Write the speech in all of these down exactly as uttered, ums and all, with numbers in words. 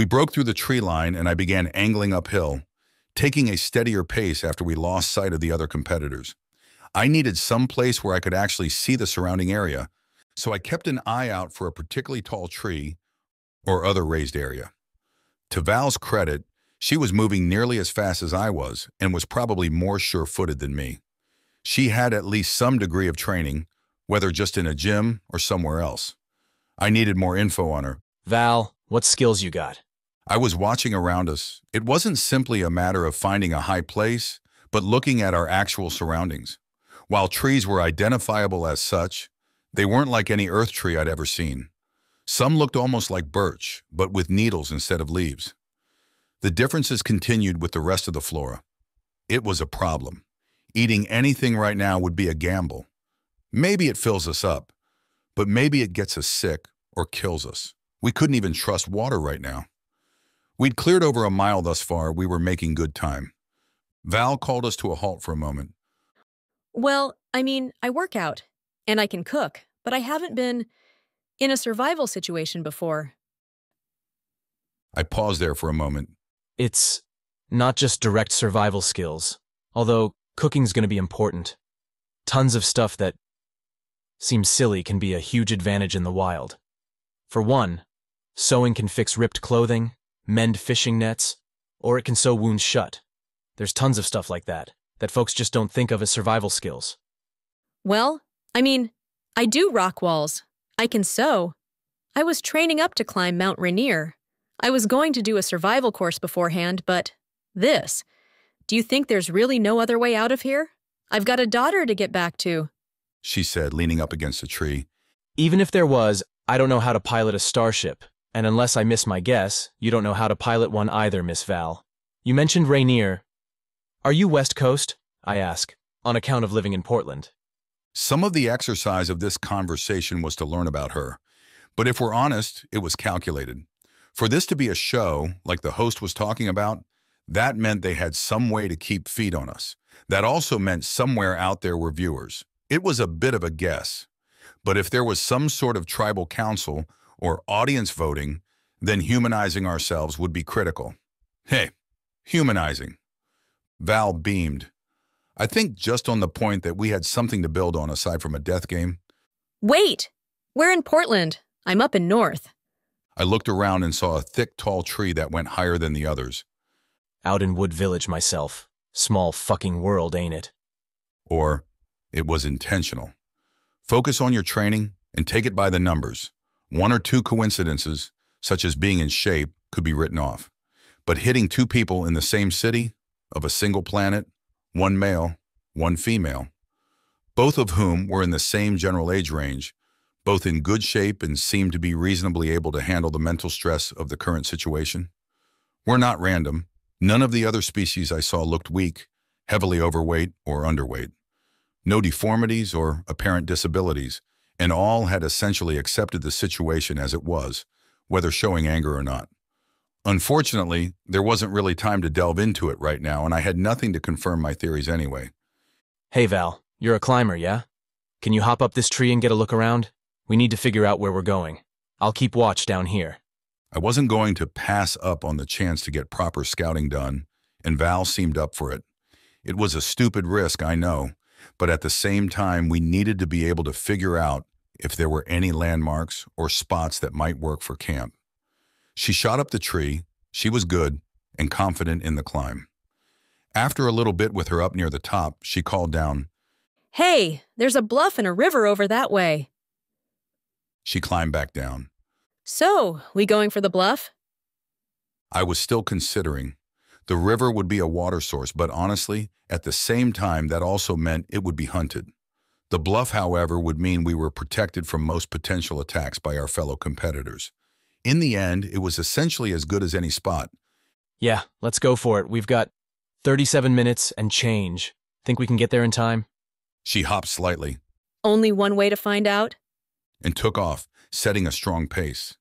We broke through the tree line and I began angling uphill, taking a steadier pace after we lost sight of the other competitors. I needed some place where I could actually see the surrounding area, so I kept an eye out for a particularly tall tree or other raised area. To Val's credit, she was moving nearly as fast as I was and was probably more sure-footed than me. She had at least some degree of training, whether just in a gym or somewhere else. I needed more info on her. Val, what skills you got? I was watching around us. It wasn't simply a matter of finding a high place, but looking at our actual surroundings. While trees were identifiable as such, they weren't like any earth tree I'd ever seen. Some looked almost like birch, but with needles instead of leaves. The differences continued with the rest of the flora. It was a problem. Eating anything right now would be a gamble. Maybe it fills us up, but maybe it gets us sick or kills us. We couldn't even trust water right now. We'd cleared over a mile thus far. We were making good time. Val called us to a halt for a moment. Well, I mean, I work out, and I can cook, but I haven't been in a survival situation before. I paused there for a moment. It's not just direct survival skills, although cooking's going to be important. Tons of stuff that seems silly can be a huge advantage in the wild. For one, sewing can fix ripped clothing, mend fishing nets, or it can sew wounds shut. There's tons of stuff like that, that folks just don't think of as survival skills. Well, I mean, I do rock walls. I can sew. I was training up to climb Mount Rainier. I was going to do a survival course beforehand, but this. Do you think there's really no other way out of here? I've got a daughter to get back to, she said, leaning up against a tree. Even if there was, I don't know how to pilot a starship. And unless I miss my guess, you don't know how to pilot one either, Miss Val. You mentioned Rainier. Are you West Coast? I ask, on account of living in Portland. Some of the exercise of this conversation was to learn about her. But if we're honest, it was calculated. For this to be a show, like the host was talking about, that meant they had some way to keep feed on us. That also meant somewhere out there were viewers. It was a bit of a guess. But if there was some sort of tribal council or audience voting, then humanizing ourselves would be critical. Hey, humanizing. Val beamed. I think just on the point that we had something to build on aside from a death game. Wait, we're in Portland. I'm up in North. I looked around and saw a thick, tall tree that went higher than the others. Out in Wood Village myself. Small fucking world, ain't it? Or it was intentional. Focus on your training and take it by the numbers. One or two coincidences, such as being in shape, could be written off. But hitting two people in the same city, of a single planet, one male, one female, both of whom were in the same general age range, both in good shape and seemed to be reasonably able to handle the mental stress of the current situation. We're not random. None of the other species I saw looked weak, heavily overweight or underweight. No deformities or apparent disabilities, and all had essentially accepted the situation as it was, whether showing anger or not. Unfortunately, there wasn't really time to delve into it right now, and I had nothing to confirm my theories anyway. Hey Val, you're a climber, yeah? Can you hop up this tree and get a look around? We need to figure out where we're going. I'll keep watch down here. I wasn't going to pass up on the chance to get proper scouting done, and Val seemed up for it. It was a stupid risk, I know, but at the same time, we needed to be able to figure out if there were any landmarks or spots that might work for camp. She shot up the tree. She was good and confident in the climb. After a little bit with her up near the top, she called down, "Hey, there's a bluff and a river over that way." She climbed back down. So, we going for the bluff? I was still considering. The river would be a water source, but honestly, at the same time, that also meant it would be hunted. The bluff, however, would mean we were protected from most potential attacks by our fellow competitors. In the end, it was essentially as good as any spot. Yeah, let's go for it. We've got thirty-seven minutes and change. Think we can get there in time? She hopped slightly. Only one way to find out? And took off, setting a strong pace.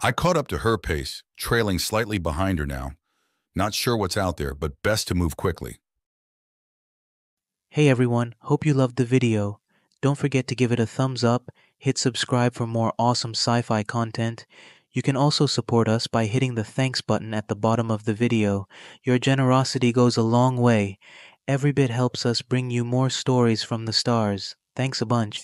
I caught up to her pace, trailing slightly behind her now. Not sure what's out there, but best to move quickly. Hey everyone, hope you loved the video. Don't forget to give it a thumbs up, hit subscribe for more awesome sci-fi content. You can also support us by hitting the thanks button at the bottom of the video. Your generosity goes a long way. Every bit helps us bring you more stories from the stars. Thanks a bunch.